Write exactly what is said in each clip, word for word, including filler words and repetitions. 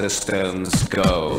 Resistance go.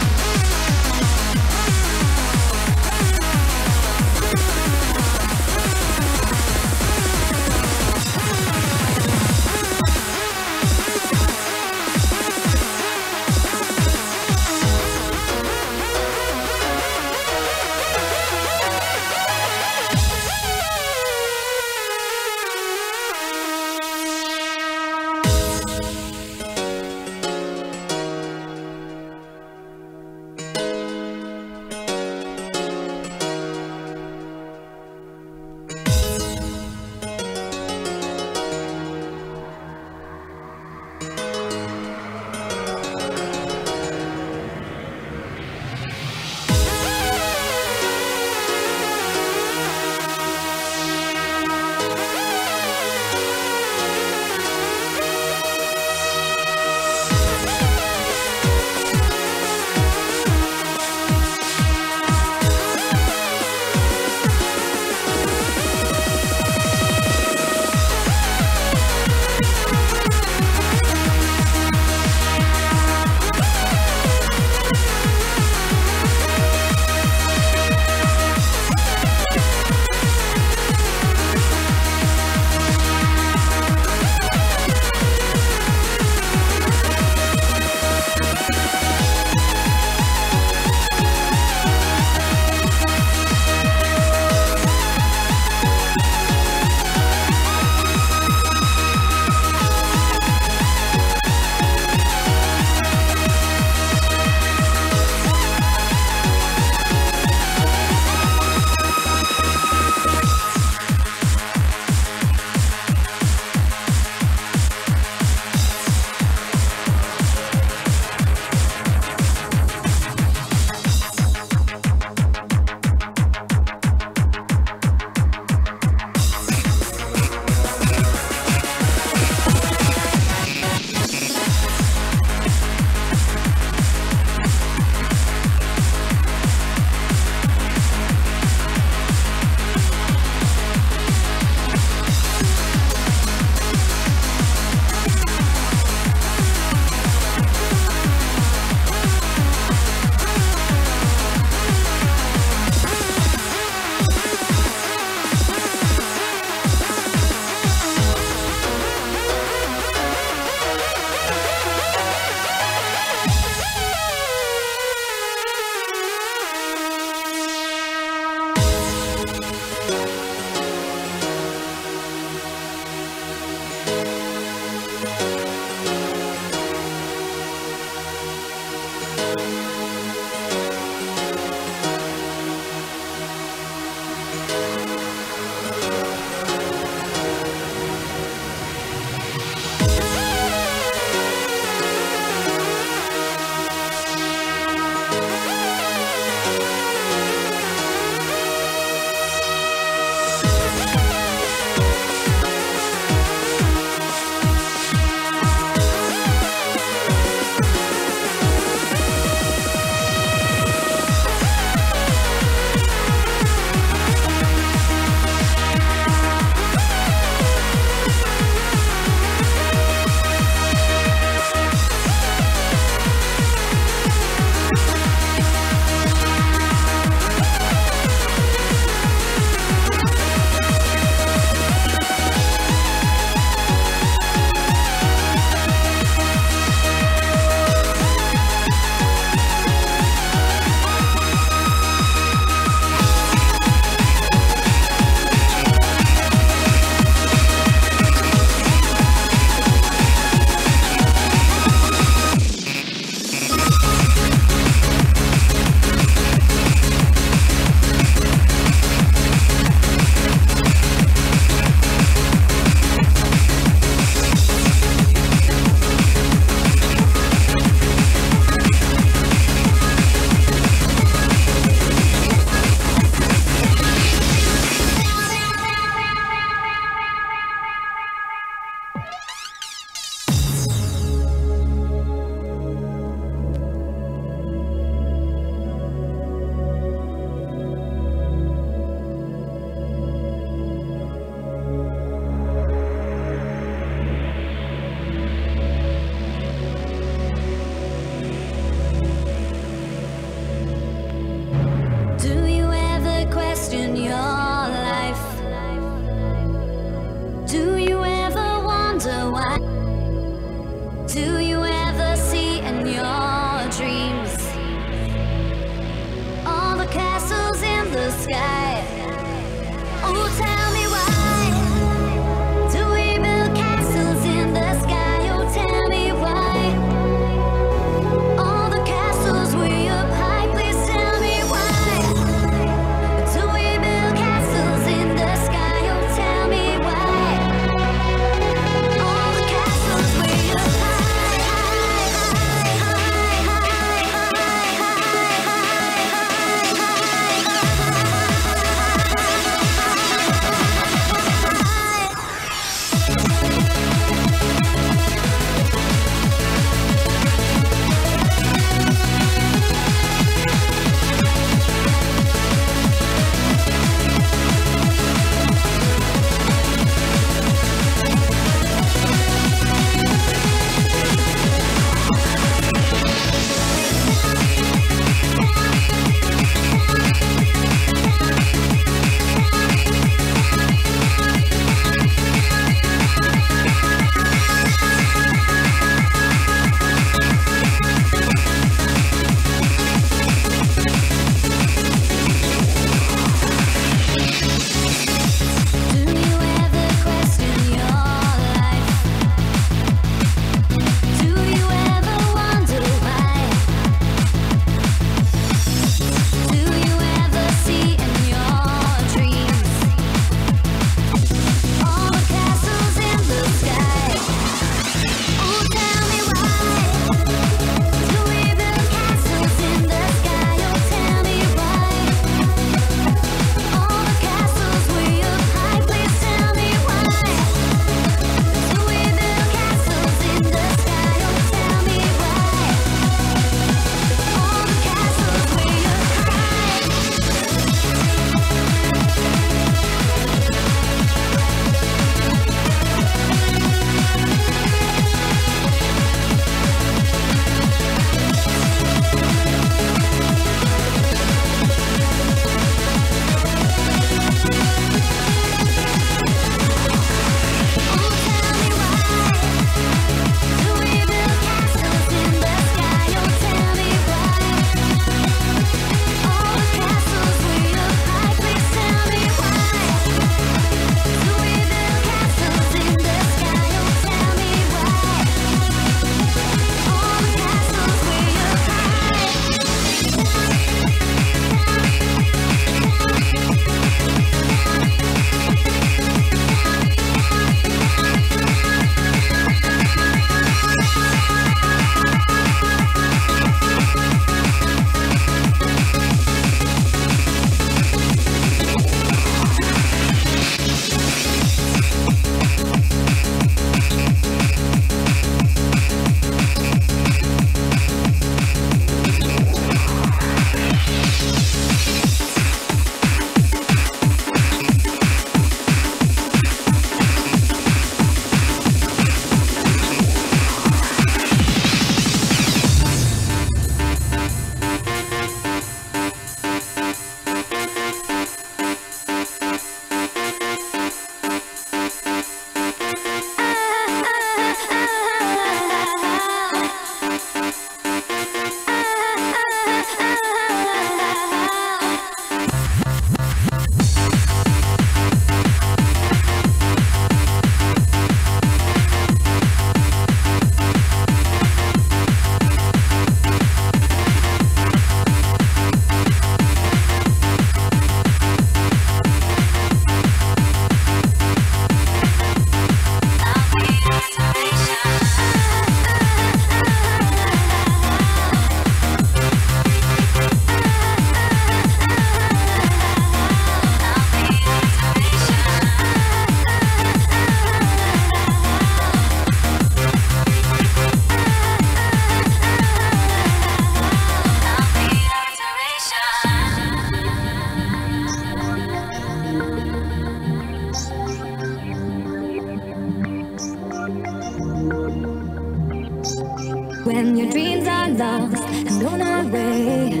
when your dreams are lost and blown away,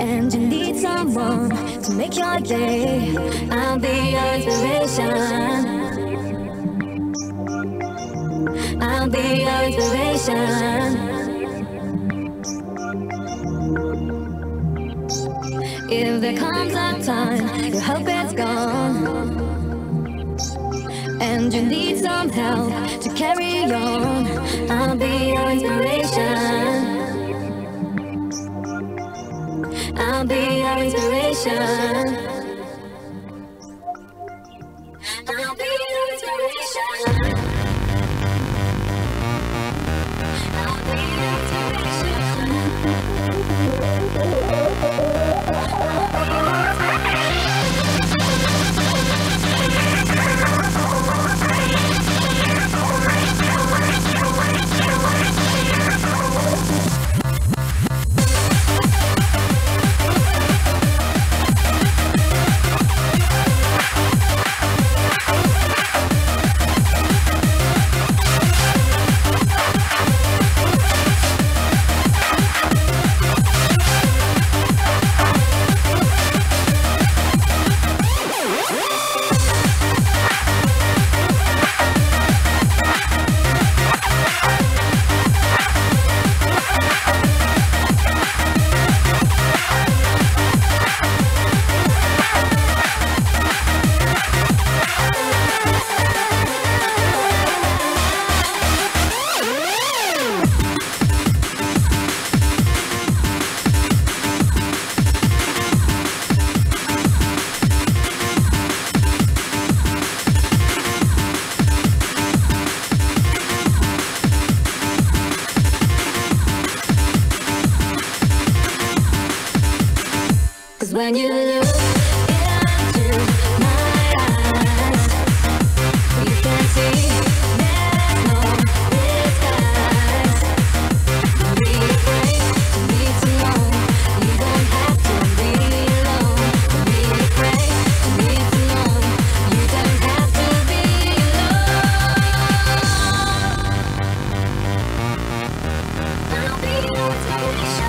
and you need someone to make your day, I'll be your inspiration. I'll be your inspiration. If there comes a time your hope is gone, and you need some help to carry on, I'll be your inspiration. I'll be your inspiration. When you look into my eyes, you can see there's no disguise. Don't be afraid to need to know, you don't have to be alone. Don't be afraid to need to know, you don't have to be alone. I'll be your inspiration.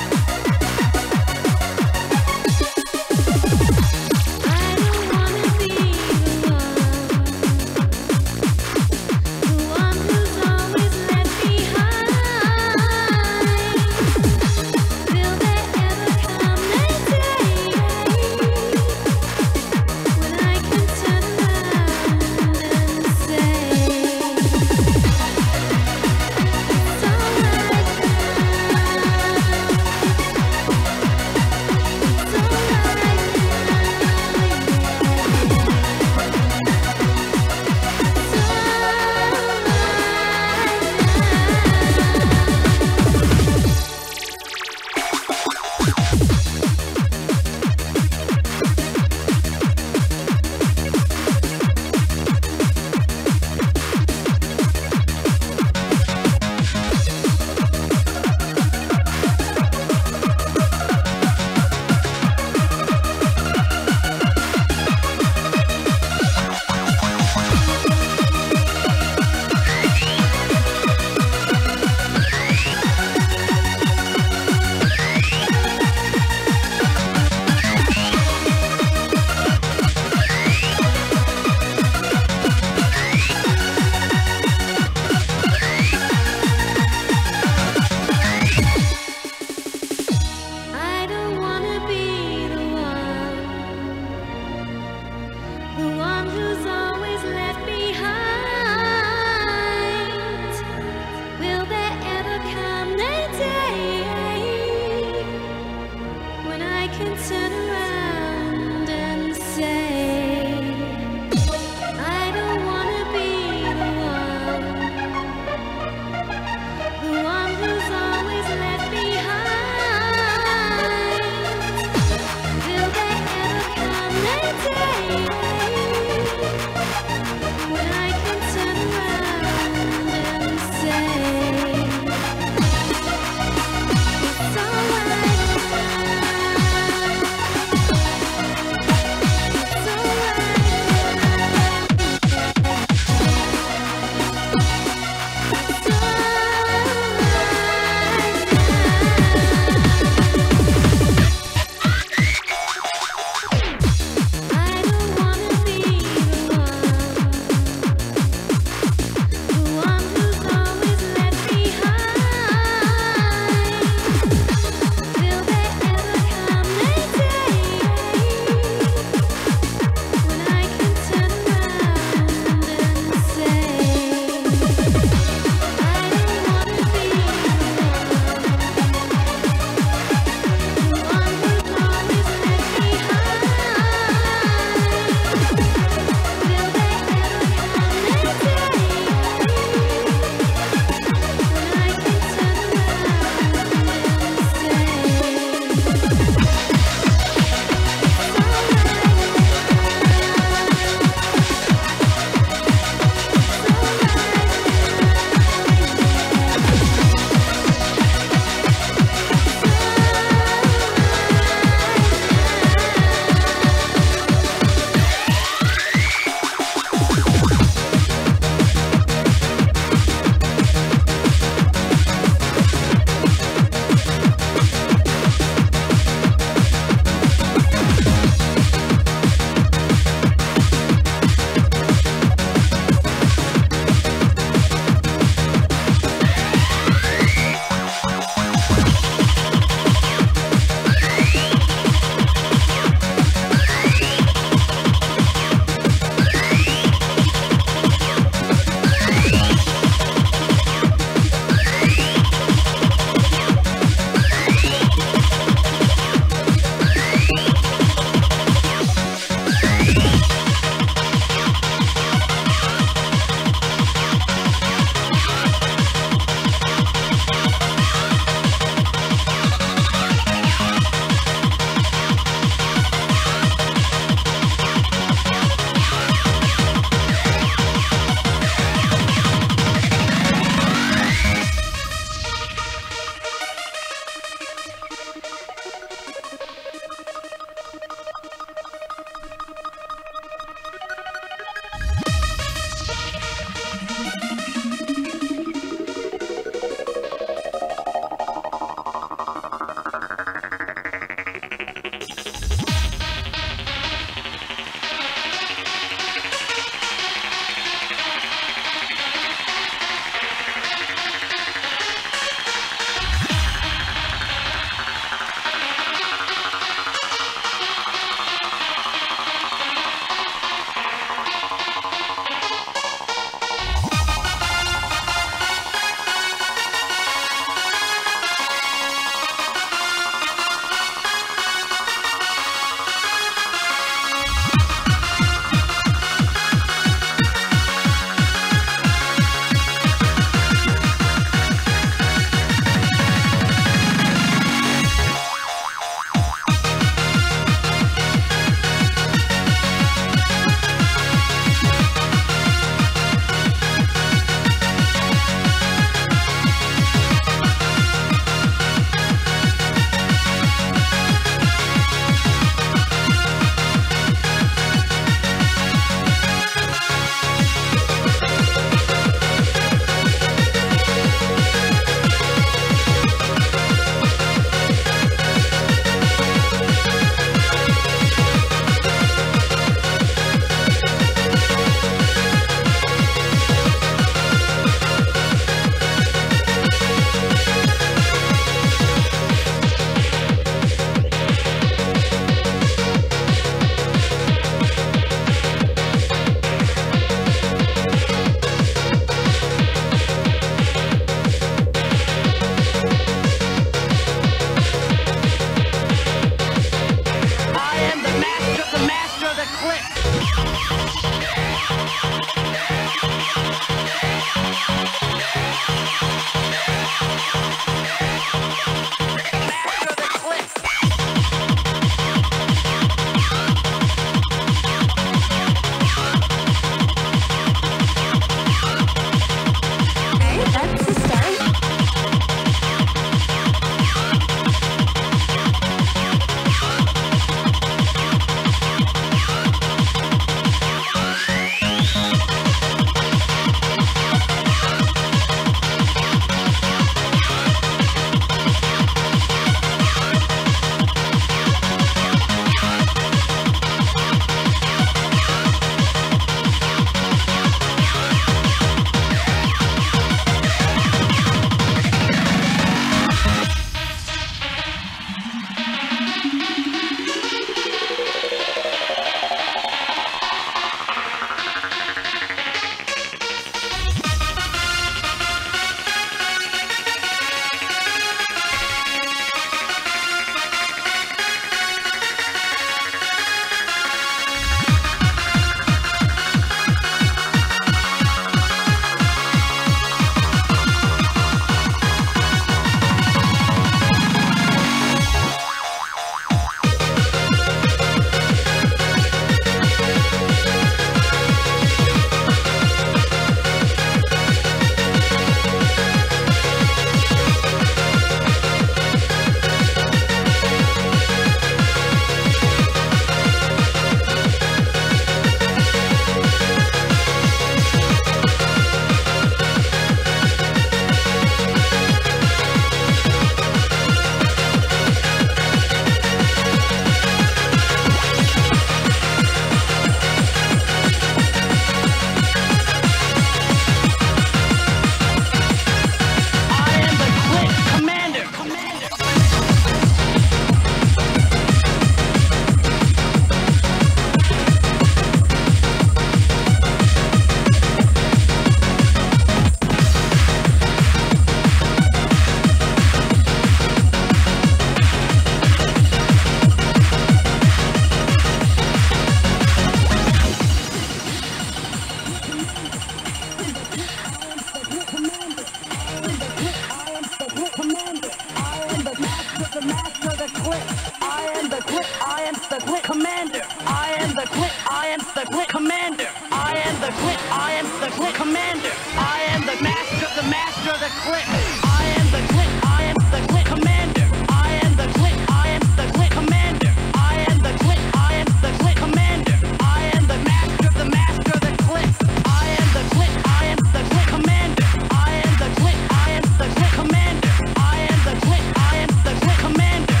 the clip commander. I am the master, the master of the clip. I am the clip, I am the clip commander. I am the clip, I am the clip commander. I am the clip, I am the clip commander. I am the master, the master of the clip. I am the clip, I am the clip commander. I am the clip, I am the clip commander. I am the clip, I am the clip commander.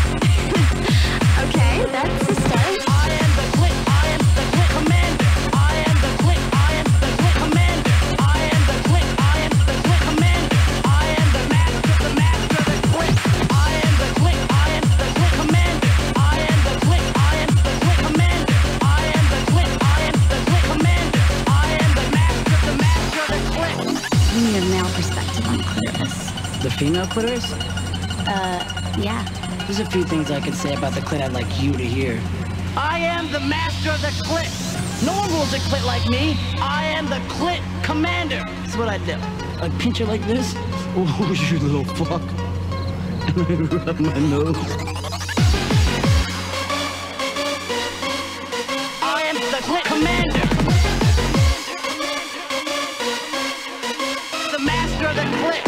Okay, that's the start. The female clitoris? Uh, yeah. There's a few things I could say about the clit I'd like you to hear. I am the master of the clit. No one rules a clit like me. I am the clit commander. That's what I do. I pinch it like this. Oh, you little fuck. And I rub my nose. I am the clit commander. The master of the clit.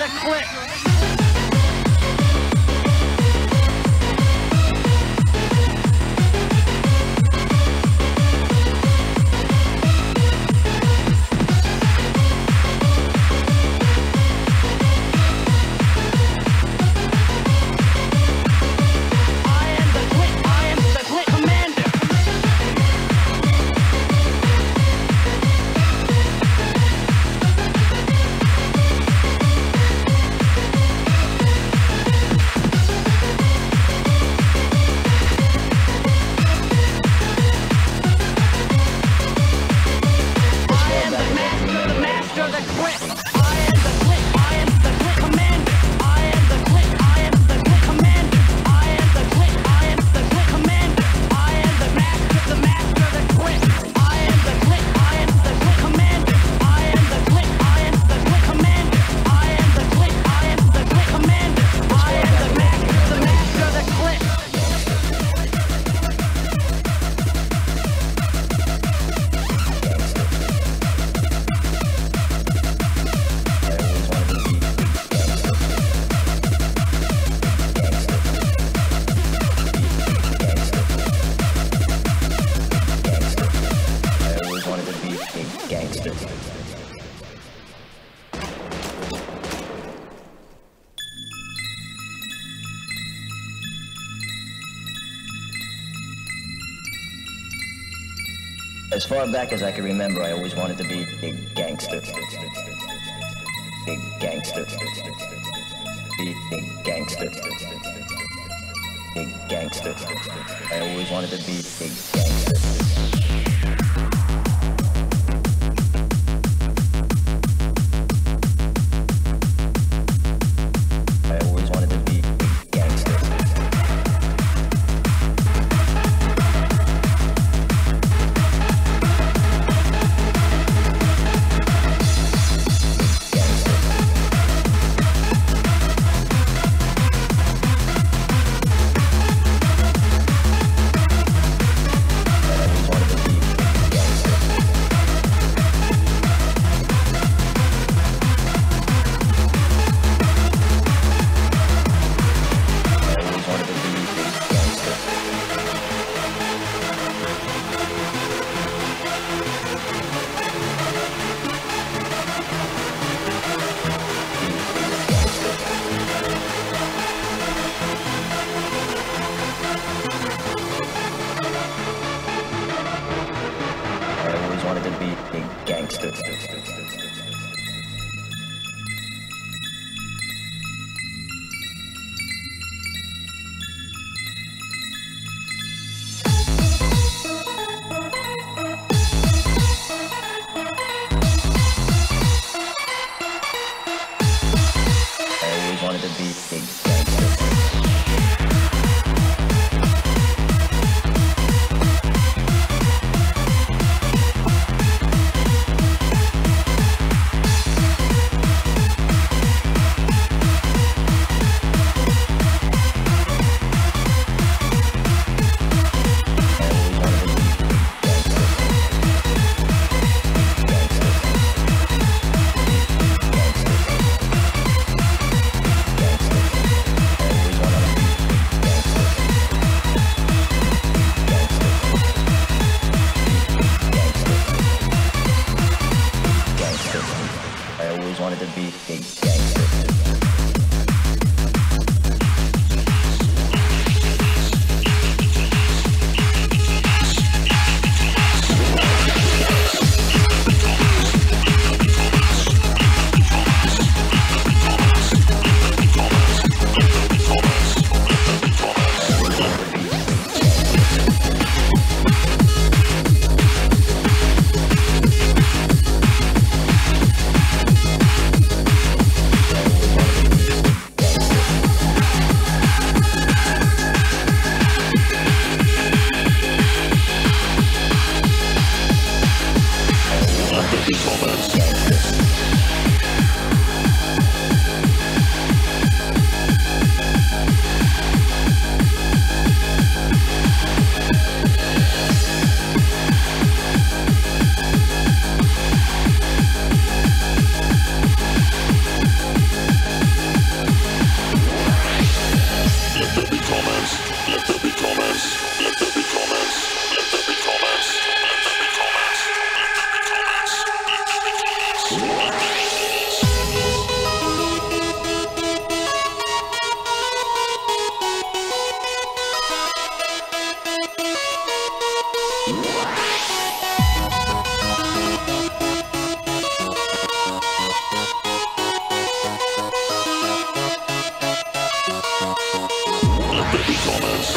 The clip. As far back as I can remember, I always wanted to be a gangster. A gangster. Be a gangster. A gangster. I always wanted to be a gangster. I Baby Gomez.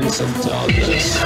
Vincent Douglas.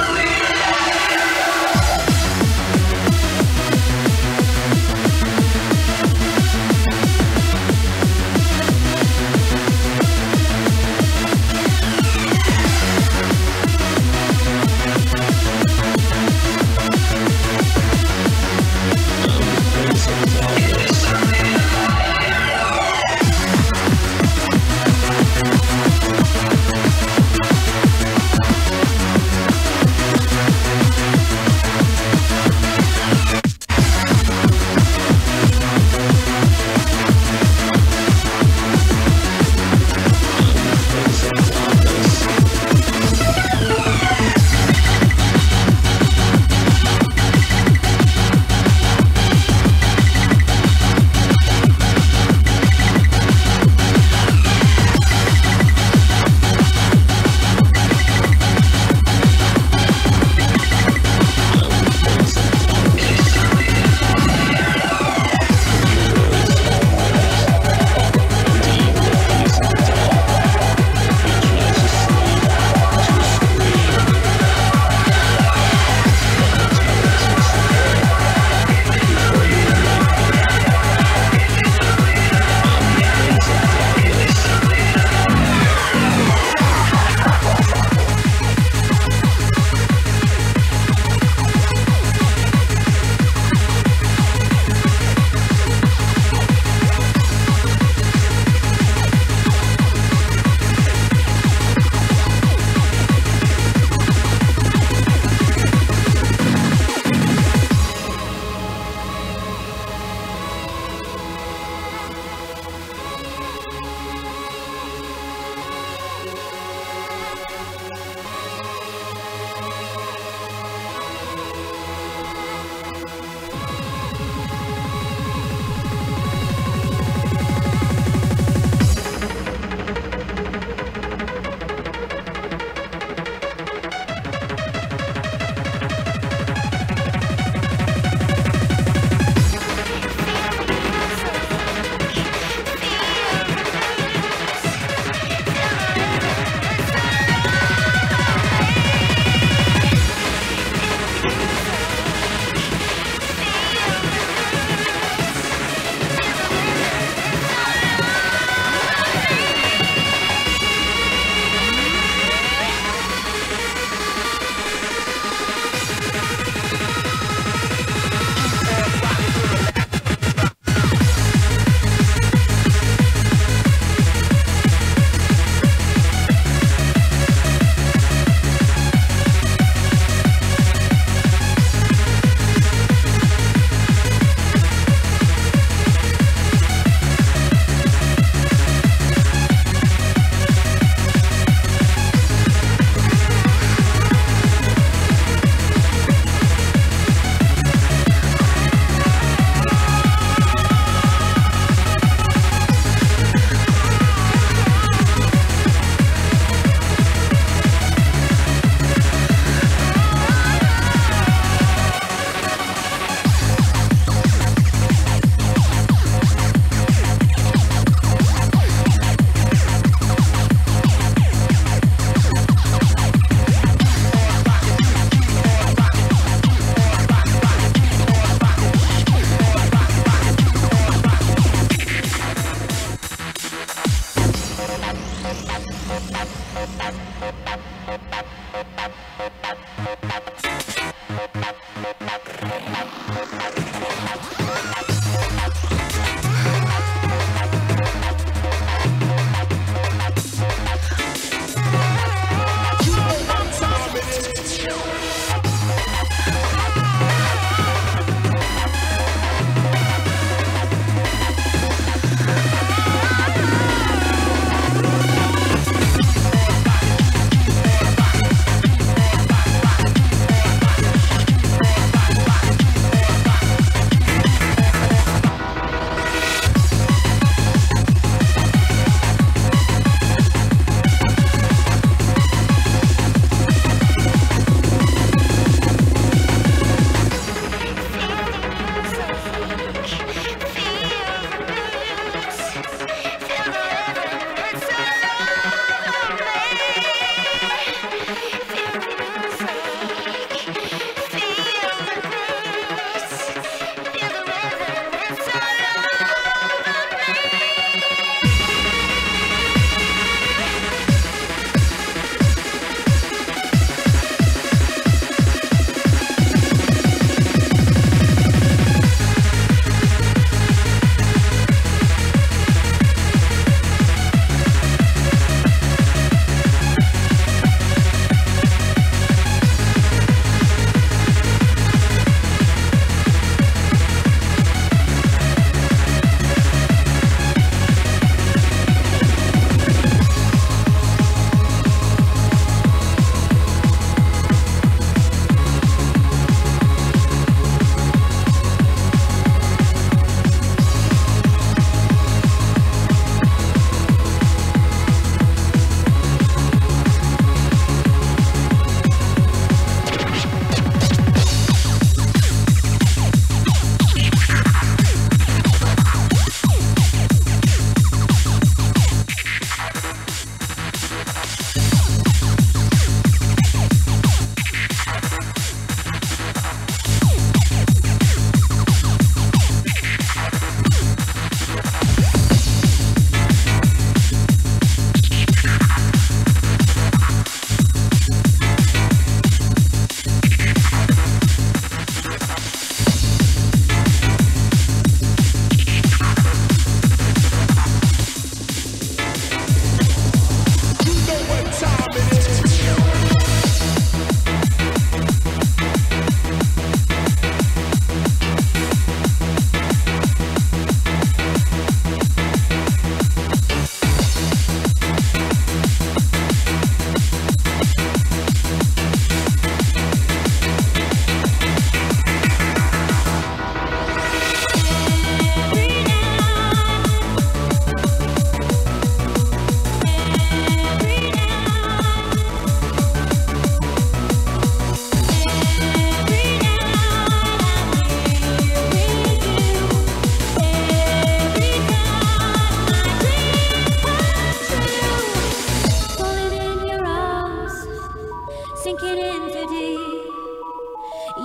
sinking into deep.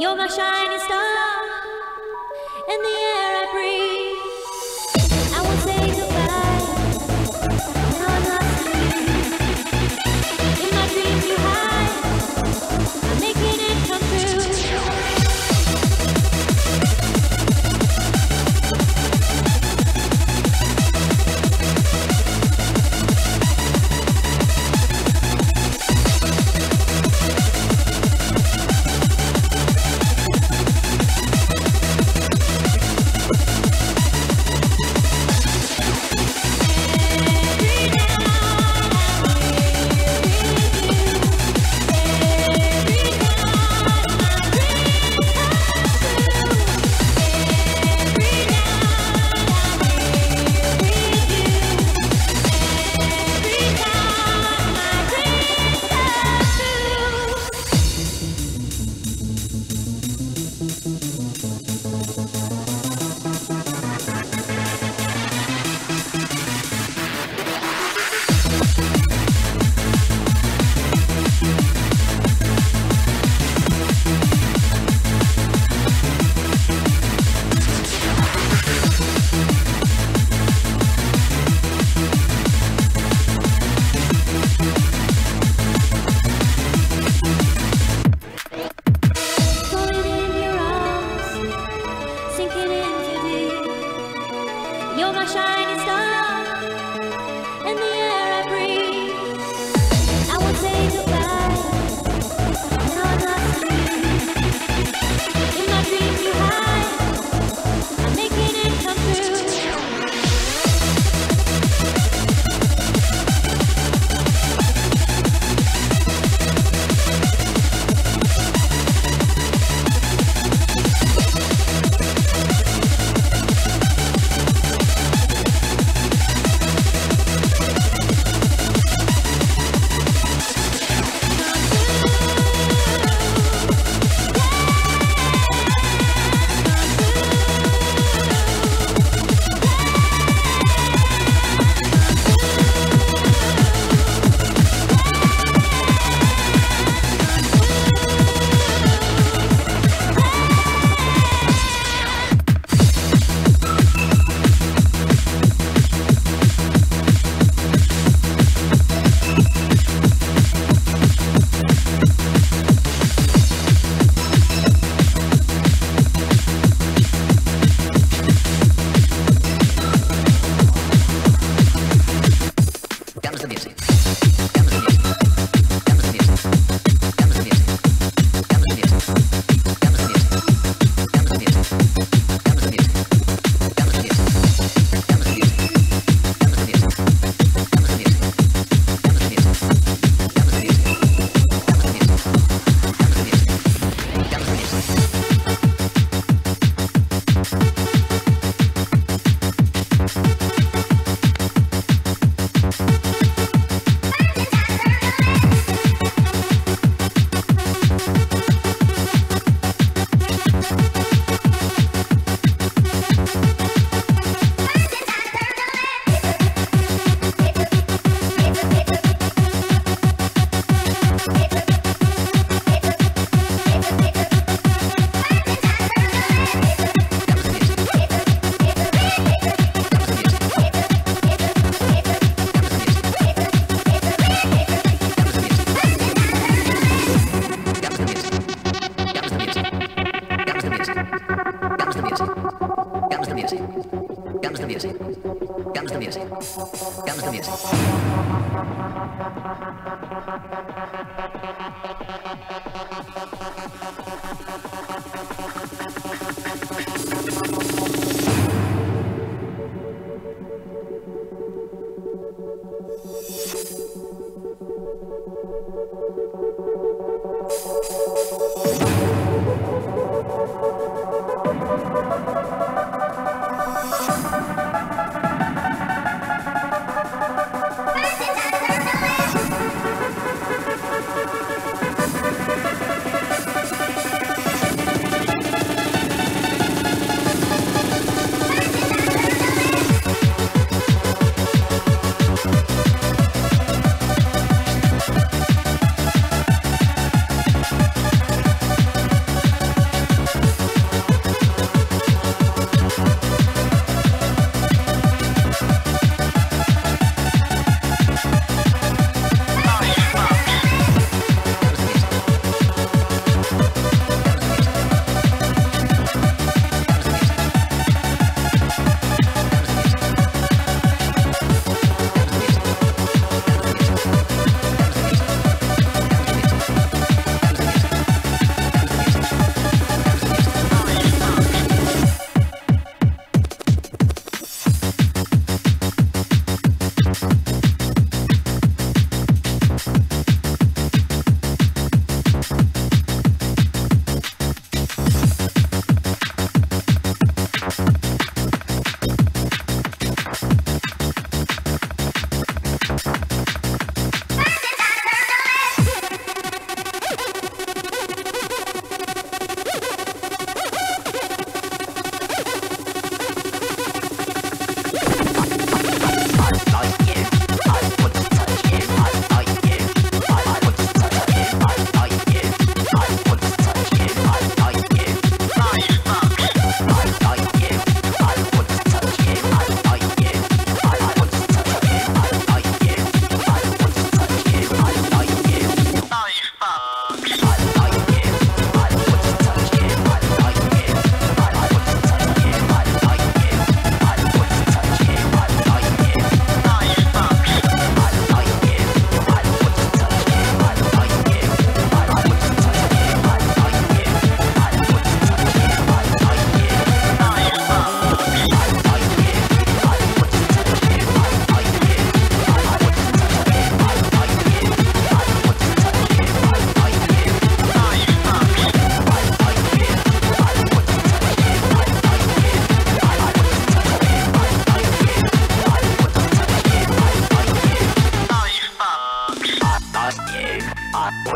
You're my shining star in the air I breathe. I won't say goodbye, no, I'm not sleeping. In my dreams you hide, I'm making it come true.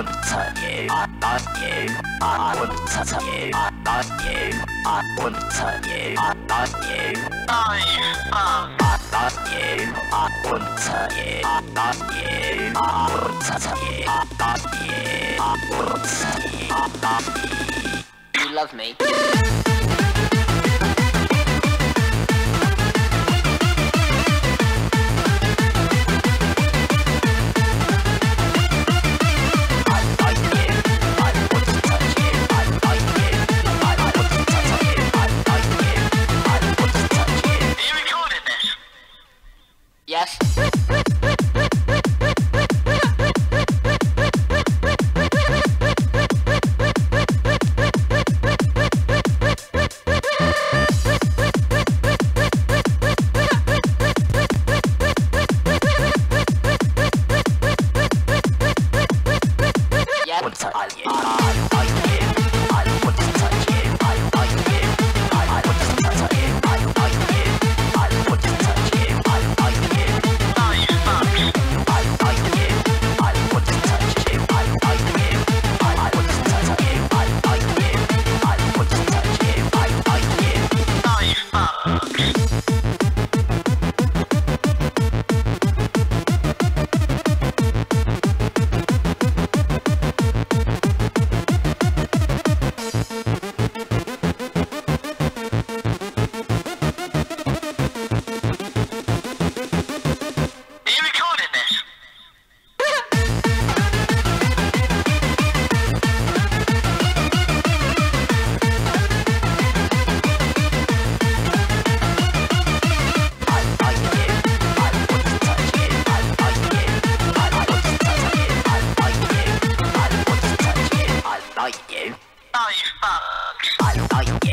would touch you, I lost you, I would touch you, I lost you, I would touch you, I lost you, I um I lost you, I would touch you, I lost you, I would touch you, I lost you, I would touch you, I lost you. You love me. Yes. Like you. I fuck. I like you.